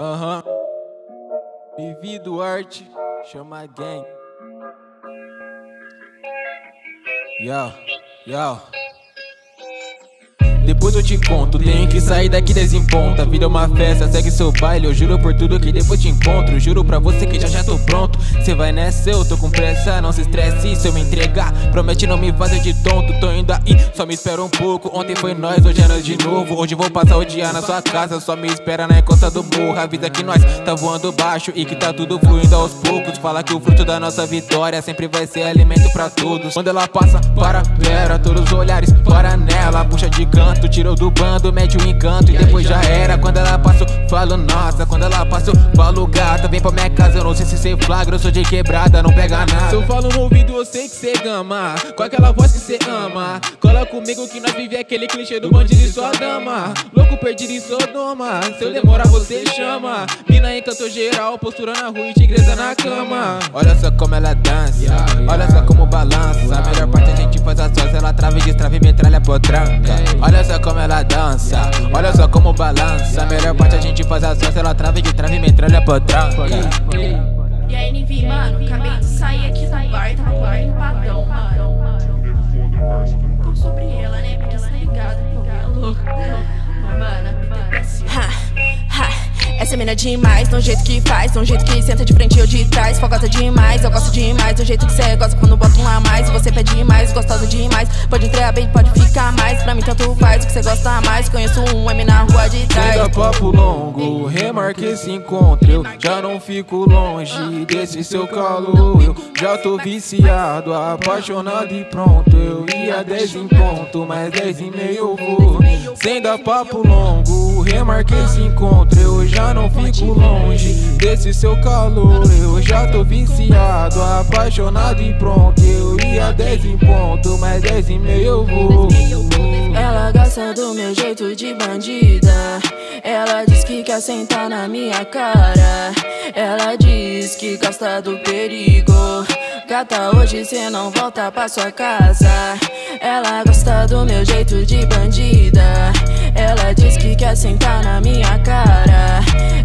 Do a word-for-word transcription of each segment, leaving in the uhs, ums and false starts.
Aham. Nivii Duarte, Chamagang. Yo, yo. Depois eu te conto, tenho que sair daqui dez em ponto. A vida é uma festa, segue seu baile. Eu juro por tudo que depois te encontro. Juro pra você que já já tô pronto. Cê vai nessa, eu tô com pressa. Não se estresse se eu me entregar. Promete não me fazer de tonto. Tô indo aí, só me espera um pouco. Ontem foi nós, hoje é nós de novo. Hoje vou passar o dia na sua casa. Só me espera na encosta do morro. Avisa que nós tá voando baixo e que tá tudo fluindo aos poucos. Fala que o fruto da nossa vitória sempre vai ser alimento pra todos. Quando ela passa, para, pera. Todos os olhares, para nela. Puxa de canto, tirou do bando, mete o encanto e depois já era. Quando ela passou, falo nossa. Quando ela passou, falo gata. Vem pra minha casa, eu não sei se cê flagra. Eu sou de quebrada, não pega nada. Se eu falo no ouvido, eu sei que cê gama. Com aquela voz que cê ama. Cola comigo que nós vive aquele clichê do bandido e sua dama. Louco, perdido e Sodoma. Se eu demorar, você chama. Mina encantou geral, postura na rua e tigresa na cama. Olha só como ela dança, olha só como balança. A melhor parte a gente faz as suas. Ela trava e destrava e metralha potranca. Olha Olha só como ela dança, olha só como balança. A melhor parte a gente faz a sócia, ela trava e de trava e metralha potranca. E aí, Nivii, mano, acabei de sair aqui do bar, tava com um empadão, mano. Tô sobre ela, né? Porque você tá ligado, porque é louco. Mano, a vida é assim. Essa mina é demais, do jeito que faz, do jeito que senta de frente e eu de trás. Fogosa demais, eu gosto demais, do jeito que cê gosta quando bota um a mais. Você pede mais, gostosa demais. Pode entrar bem, pode ficar mais. Pra mim tanto faz, o que cê gosta mais. Conheço um M na rua de trás. Ainda papo longo, remarquei esse encontro. Eu já não fico longe desse seu calor. Eu já tô viciado, apaixonado e pronto. Eu ia dez em ponto, mas dez e meio eu vou. Sem dar papo longo, remarquei esse encontro. Eu já Eu não fico longe desse seu calor. Eu já tô viciado, apaixonado e pronto. Eu ia dez em ponto, mas dez e meio eu vou. Ela gosta do meu jeito de bandida. Ela diz que quer sentar na minha cara. Ela diz que gosta do perigo. Gata, hoje cê não volta pra sua casa. Ela gosta do meu jeito de bandida. Ela diz que quer sentar na minha cara.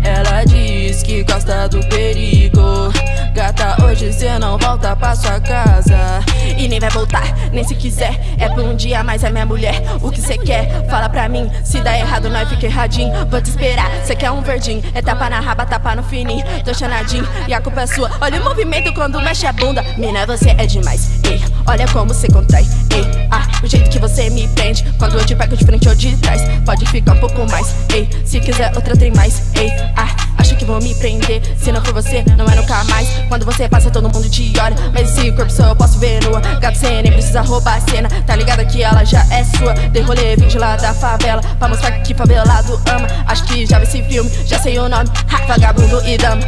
Ela diz que gosta do perigo. Gata, hoje cê não volta pra sua casa. E nem vai voltar, nem se quiser. É por um dia, mas é minha mulher. O que cê quer? Fala pra mim. Se dá errado, nós fica erradinho. Vou te esperar, cê quer um verdinho. É tapa na raba, tapa no fininho. Tô chanadinho e a culpa é sua. Olha o movimento quando mexe a bunda. Mina, você é demais, ei. Olha como cê contrai, ei. Ah, o jeito que você me prende. Quando eu te pego de frente ou de trás. Pode ficar um pouco mais, ei. Se quiser outra tem mais, ei. Ah, acho que vou me prender. Se não for você, não é nunca mais. Quando você passa, todo mundo te olha. Mas esse corpo só eu posso ver nua. Gato, cê nem precisa roubar a cena. Tá ligada que ela já é sua. Dei rolê, vim de lá da favela pra mostrar que favelado ama. Acho que já vi esse filme, já sei o nome. Ha, vagabundo e dama.